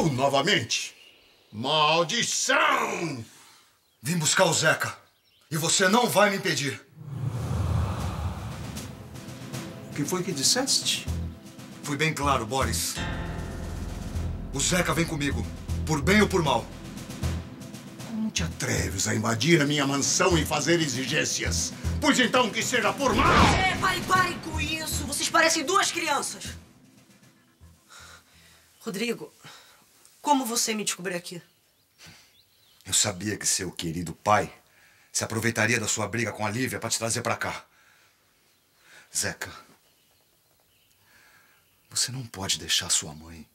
Existiu novamente. Maldição! Vim buscar o Zeca. E você não vai me impedir. O que foi que disseste? Fui bem claro, Boris. O Zeca vem comigo, por bem ou por mal. Como te atreves a invadir a minha mansão e fazer exigências? Pois então que seja por mal! É, pare com isso! Vocês parecem duas crianças! Rodrigo, como você me descobriu aqui? Eu sabia que seu querido pai se aproveitaria da sua briga com a Lívia para te trazer para cá. Zeca, você não pode deixar sua mãe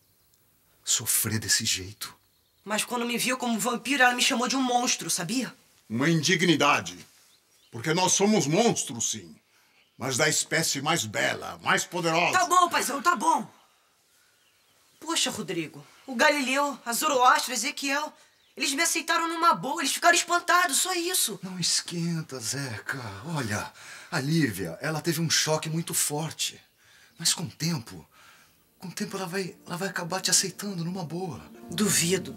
sofrer desse jeito. Mas quando me viu como vampiro, ela me chamou de um monstro, sabia? Uma indignidade. Porque nós somos monstros, sim. Mas da espécie mais bela, mais poderosa. Tá bom, paizão, tá bom. Poxa, Rodrigo, o Galileu, a Zoroastra, o Ezequiel, eles me aceitaram numa boa, eles ficaram espantados, só isso. Não esquenta, Zeca. Olha, a Lívia, ela teve um choque muito forte. Mas com o tempo ela vai acabar te aceitando numa boa. Duvido.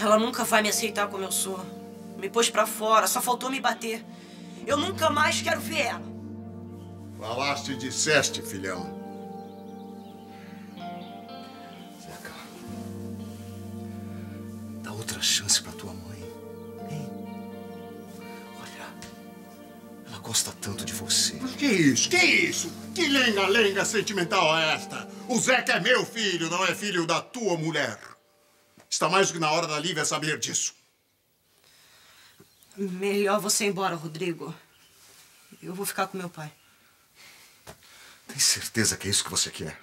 Ela nunca vai me aceitar como eu sou. Me pôs pra fora, só faltou me bater. Eu nunca mais quero ver ela. Falaste e disseste, filhão. Outra chance pra tua mãe, hein? Olha, ela gosta tanto de você. Mas que isso? Que isso? Que lenga-lenga sentimental é esta? O Zeca é meu filho, não é filho da tua mulher. Está mais do que na hora da Lívia saber disso. Melhor você ir embora, Rodrigo. Eu vou ficar com meu pai. Tem certeza que é isso que você quer?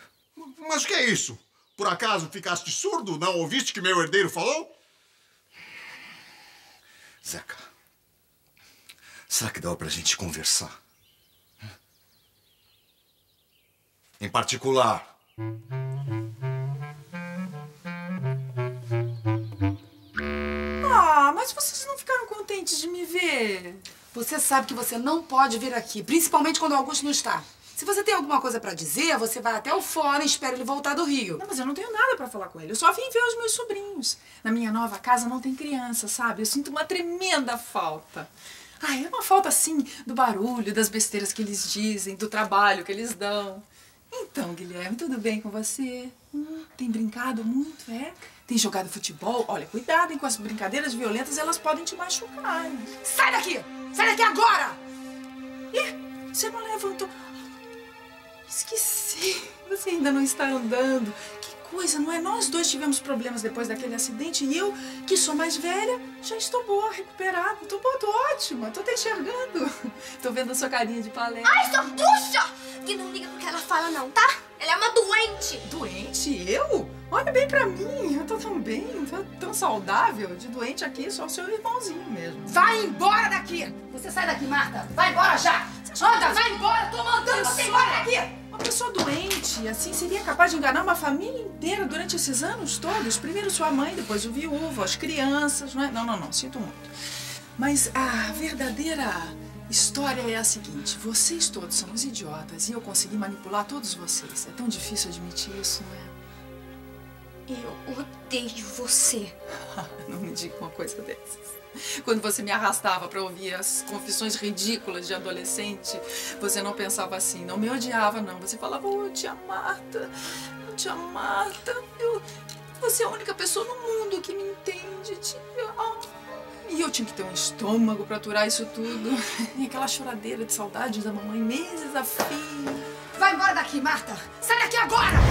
Mas que é isso? Por acaso ficaste surdo? Não ouviste que meu herdeiro falou? Zeca, será que dá pra gente conversar? Em particular. Ah, mas vocês não ficaram contentes de me ver? Você sabe que você não pode vir aqui, principalmente quando o Augusto não está. Se você tem alguma coisa pra dizer, você vai até o fórum e espera ele voltar do Rio. Não, mas eu não tenho nada pra falar com ele. Eu só vim ver os meus sobrinhos. Na minha nova casa não tem criança, sabe? Eu sinto uma tremenda falta. Ai, é uma falta, assim, do barulho, das besteiras que eles dizem, do trabalho que eles dão. Então, Guilherme, tudo bem com você? Tem brincado muito, é? Tem jogado futebol? Olha, cuidado, hein, com as brincadeiras violentas, elas podem te machucar. Hein? Sai daqui! Sai daqui agora! Ih, você não levantou... Esqueci, você ainda não está andando. Que coisa, não é? Nós dois tivemos problemas depois daquele acidente e eu, que sou mais velha, já estou boa, recuperada. Estou boa, estou ótima, estou te enxergando. Estou vendo a sua carinha de palestra. Ai, sua bruxa! Que não liga pro que ela fala não, tá? Ela é uma doente. Doente? Eu? Olha bem pra mim, eu tô tão bem, tô tão saudável. De doente aqui, só o seu irmãozinho mesmo. Vai embora daqui! Você sai daqui, Marta. Vai embora já! Anda, vai embora, tô mandando você embora daqui! Uma pessoa doente, assim, seria capaz de enganar uma família inteira durante esses anos todos? Primeiro sua mãe, depois o viúvo, as crianças, não é? Não, não, não, sinto muito. Mas a verdadeira história é a seguinte, vocês todos são os idiotas e eu consegui manipular todos vocês. É tão difícil admitir isso, não é? Eu odeio você. Não me diga uma coisa dessas. Quando você me arrastava pra ouvir as confissões ridículas de adolescente, você não pensava assim, não me odiava, não. Você falava, oh, tia Marta, oh, tia Marta, você é a única pessoa no mundo que me entende, tia. E eu tinha que ter um estômago pra aturar isso tudo. E aquela choradeira de saudade da mamãe meses a fio. Vai embora daqui, Marta! Sai daqui agora!